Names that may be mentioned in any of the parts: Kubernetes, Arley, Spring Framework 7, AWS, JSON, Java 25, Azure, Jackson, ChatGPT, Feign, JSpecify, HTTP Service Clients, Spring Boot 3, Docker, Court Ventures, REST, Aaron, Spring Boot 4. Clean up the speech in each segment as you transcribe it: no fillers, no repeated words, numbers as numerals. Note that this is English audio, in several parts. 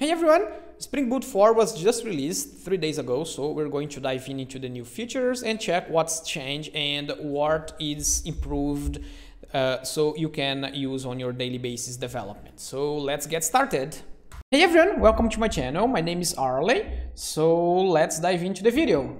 Hey everyone, Spring Boot 4 was just released 3 days ago, so we're going to dive into the new features and check what's changed and what is improved so you can use on your daily basis development. So let's get started. Hey everyone, welcome to my channel. My name is Arley, so let's dive into the video.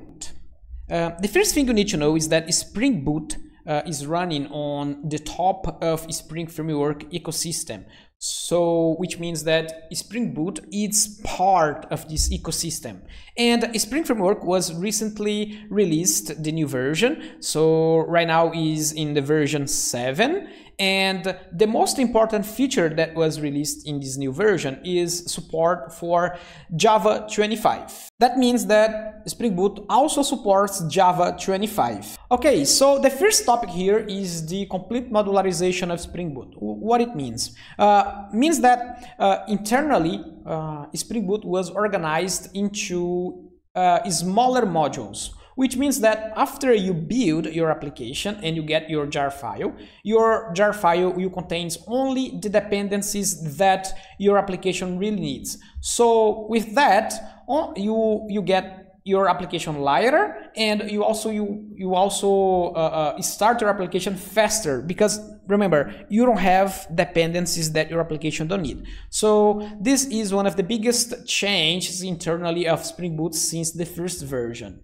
The first thing you need to know is that Spring Boot is running on the top of Spring Framework ecosystem, so which means that Spring Boot is part of this ecosystem. And Spring Framework was recently released the new version, so right now is in the version 7, and the most important feature that was released in this new version is support for Java 25. That means that Spring Boot also supports Java 25. Okay, so the first topic here is the complete modularization of Spring Boot. What it means? Means that internally Spring Boot was organized into smaller modules, which means that after you build your application and you get your jar file will contains only the dependencies that your application really needs. So with that, you get your application lighter, and you also start your application faster, because remember, you don't have dependencies that your application don't need. So this is one of the biggest changes internally of Spring Boot since the first version.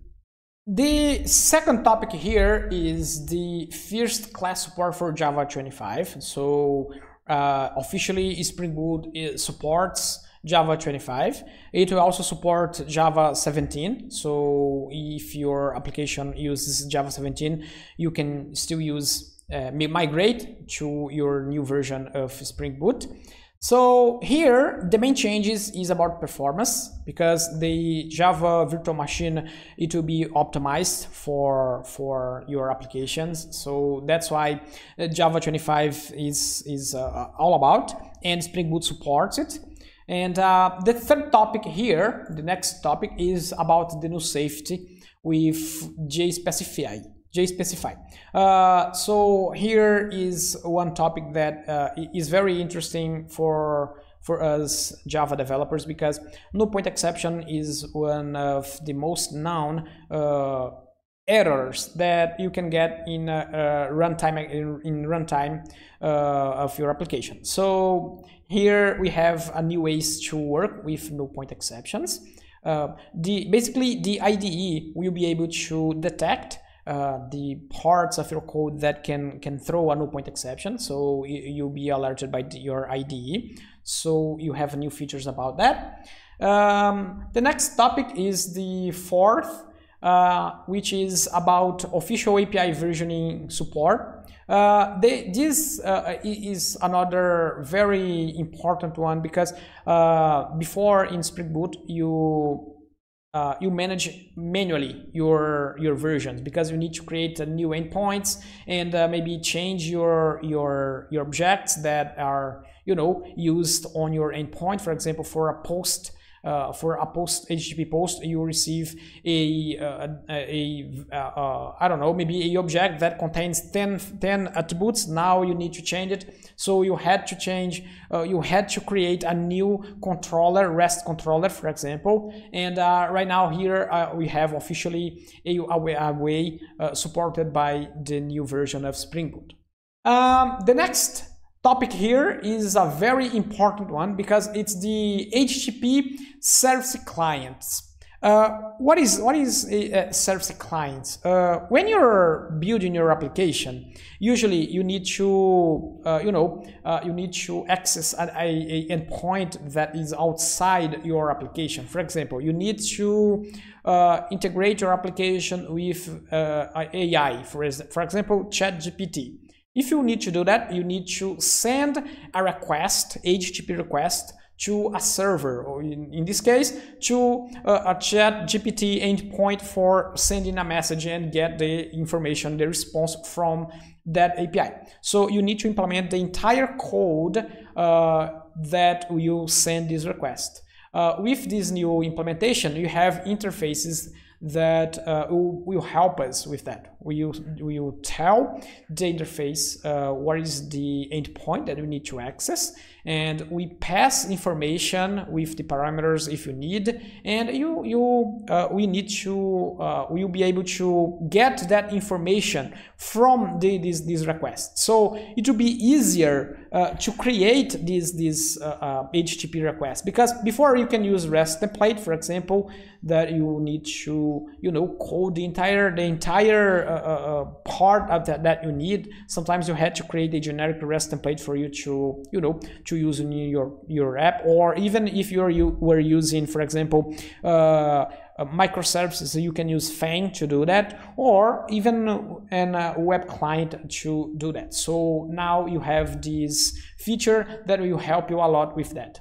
The second topic here is the first class support for Java 25. So officially Spring Boot supports Java 25. It will also support Java 17. So if your application uses Java 17, you can still use migrate to your new version of Spring Boot. So here the main changes is about performance, because the Java virtual machine, it will be optimized for your applications. So that's why Java 25 is all about, and Spring Boot supports it. And the third topic here, the next topic, is about the new safety with JSpecify. So here is one topic that is very interesting for us Java developers, because no point exception is one of the most known errors that you can get in runtime of your application. So here we have a new ways to work with no point exceptions. Basically the IDE will be able to detect the parts of your code that can throw a no-point exception, so you'll be alerted by your IDE. So you have new features about that. The next topic is the fourth, which is about official API versioning support. This is another very important one, because before in Spring Boot you manage manually your versions, because you need to create new endpoints and maybe change your objects that are, you know, used on your endpoint. For example, for a HTTP post, you receive I don't know, maybe a object that contains 10 attributes. Now you need to change it. So you had to change, you had to create a new controller, REST controller, for example. And right now here we have officially a way supported by the new version of Spring Boot. The next topic here is a very important one, because it's the HTTP Service Clients. What is a Service Clients? When you're building your application, usually you need to access an endpoint that is outside your application. For example, you need to integrate your application with AI, for example, ChatGPT. If you need to do that, you need to send a request, HTTP request, to a server, or in this case, to a ChatGPT endpoint for sending a message and get the information, the response from that API. So you need to implement the entire code that will send this request. With this new implementation, you have interfaces that will help us with that. we will tell the interface what is the endpoint that we need to access, and we pass information with the parameters if you need, and we'll be able to get that information from this request. So it will be easier to create this HTTP request, because before you can use REST template, for example, that you need to code the entire part of that you need. Sometimes you had to create a generic REST template for you to to use in your app, or even if you were using, for example, microservices, you can use Feign to do that, or even a web client to do that. So now you have this feature that will help you a lot with that.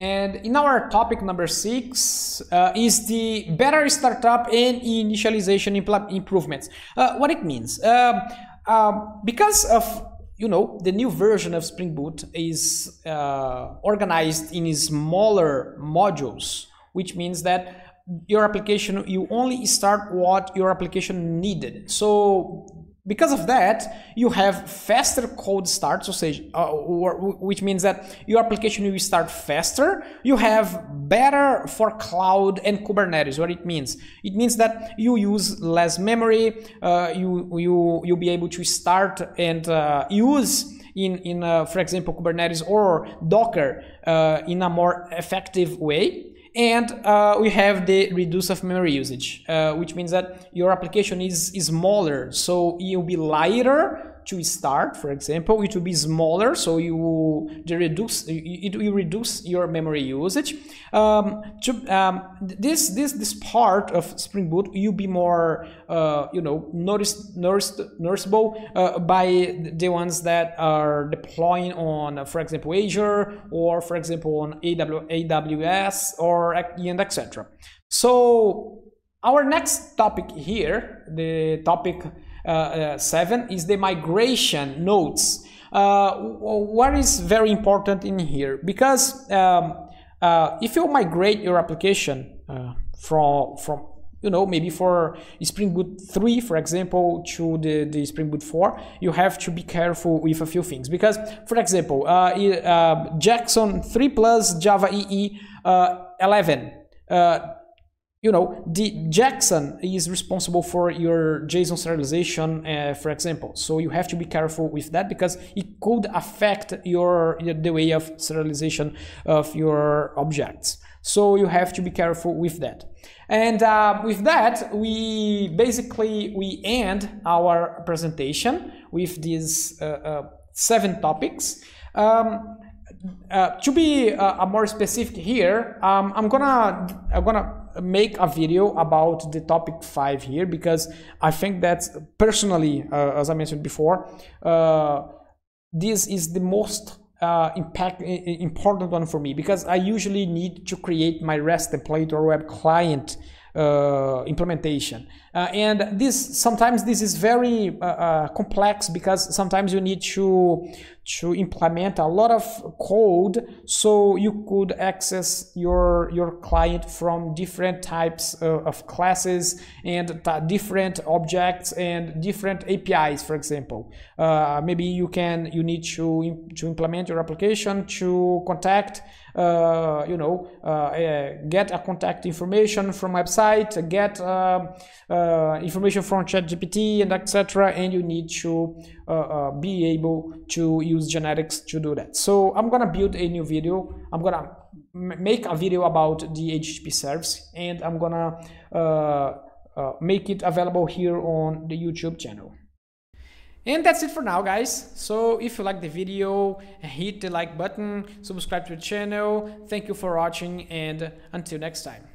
And in our topic number 6 is the better startup and initialization improvements. What it means, because of the new version of Spring Boot is organized in smaller modules, which means that your application, you only start what your application needed. So because of that, you have faster code starts, which means that your application will start faster. You have better for cloud and Kubernetes. What it means? It means that you use less memory. You'll be able to start and use in for example, Kubernetes or Docker in a more effective way. And we have the reduce of memory usage, which means that your application is smaller, so you'll be lighter to start. For example, it will be smaller, so it will reduce your memory usage. This part of Spring Boot will be more noticeable by the ones that are deploying on, for example, Azure, or for example on AWS, or and etc. So our next topic here, the topic 7, is the migration nodes. What is very important in here, because if you migrate your application from maybe for Spring Boot 3, for example, to the Spring Boot 4, you have to be careful with a few things. Because, for example, Jackson 3 plus Java EE 11, the Jackson is responsible for your JSON serialization, for example. So you have to be careful with that, because it could affect the way of serialization of your objects. So you have to be careful with that. And with that, we end our presentation with these 7 topics. To be more specific here, I'm gonna make a video about the topic 5 here, because I think that personally, as I mentioned before, this is the most important one for me, because I usually need to create my REST template or web client implementation, and sometimes this is very complex, because sometimes you need to implement a lot of code, so you could access your client from different types of classes and different objects and different APIs. For example, maybe you need to implement your application to contact, get a contact information from website, get information from ChatGPT and etc. And you need to be able to use generics to do that. So I'm gonna build a new video. I'm gonna make a video about the HTTP service, and I'm gonna make it available here on the YouTube channel. And that's it for now, guys. So if you like the video, hit the like button, subscribe to the channel. Thank you for watching, and until next time.